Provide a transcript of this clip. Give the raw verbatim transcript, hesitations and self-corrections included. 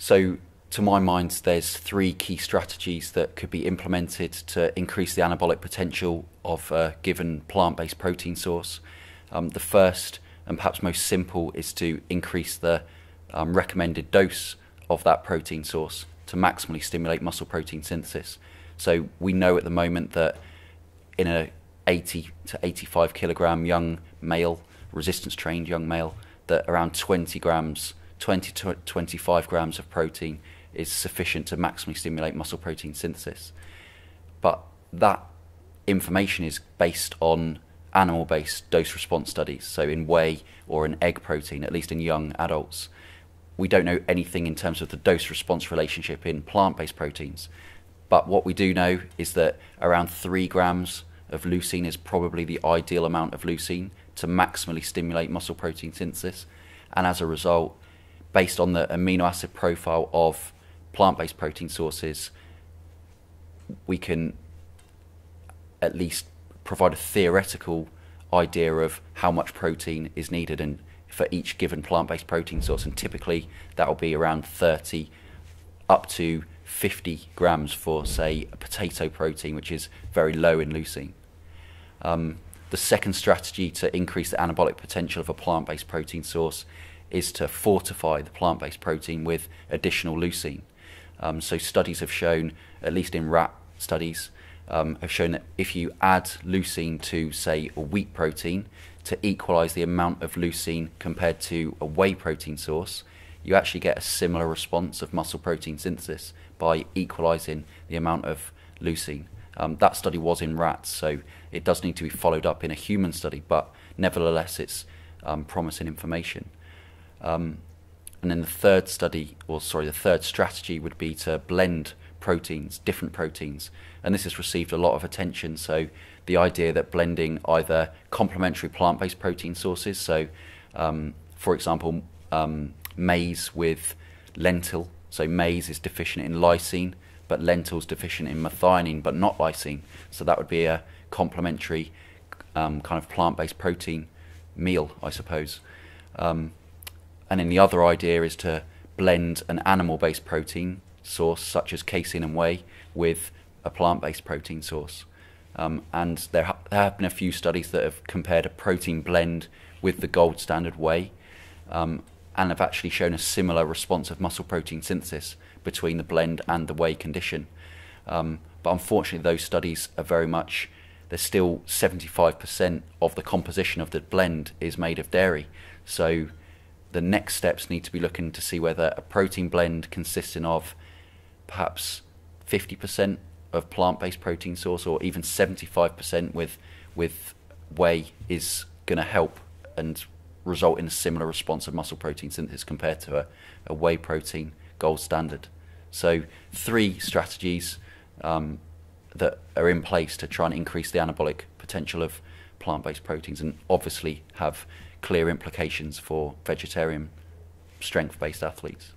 So to my mind, there's three key strategies that could be implemented to increase the anabolic potential of a given plant-based protein source. Um, the first, and perhaps most simple, is to increase the um, recommended dose of that protein source to maximally stimulate muscle protein synthesis. So we know at the moment that in a eighty to eighty-five kilogram young male, resistance trained young male, that around twenty grams, twenty to twenty-five grams of protein is sufficient to maximally stimulate muscle protein synthesis. But that information is based on animal-based dose response studies, so in whey or in egg protein, at least in young adults. We don't know anything in terms of the dose response relationship in plant-based proteins, but what we do know is that around three grams of leucine is probably the ideal amount of leucine to maximally stimulate muscle protein synthesis. And as a result, based on the amino acid profile of plant-based protein sources, we can at least provide a theoretical idea of how much protein is needed and for each given plant-based protein source. And typically that will be around thirty up to fifty grams for, say, a potato protein, which is very low in leucine. Um, the second strategy to increase the anabolic potential of a plant-based protein source is to fortify the plant-based protein with additional leucine. Um, so studies have shown, at least in rat studies, um, have shown that if you add leucine to, say, a wheat protein to equalize the amount of leucine compared to a whey protein source, you actually get a similar response of muscle protein synthesis by equalizing the amount of leucine. Um, that study was in rats, so it does need to be followed up in a human study, but nevertheless it's um, promising information. Um, and then the third study, or sorry, the third strategy would be to blend proteins, different proteins. And this has received a lot of attention, so the idea that blending either complementary plant-based protein sources, so um, for example, um, maize with lentil, so maize is deficient in lysine, but lentils deficient in methionine, but not lysine. So that would be a complementary um, kind of plant-based protein meal, I suppose. Um, and then the other idea is to blend an animal-based protein source, such as casein and whey, with a plant-based protein source. Um, and there, ha there have been a few studies that have compared a protein blend with the gold standard whey, um, and have actually shown a similar response of muscle protein synthesis between the blend and the whey condition. Um, but unfortunately, those studies are very much, there's still seventy-five percent of the composition of the blend is made of dairy. So the next steps need to be looking to see whether a protein blend consisting of perhaps fifty percent of plant-based protein source or even seventy-five percent with, with whey is gonna help and result in a similar response of muscle protein synthesis compared to a, a whey protein gold standard. So three strategies um, that are in place to try and increase the anabolic potential of plant-based proteins, and obviously have clear implications for vegetarian strength-based athletes.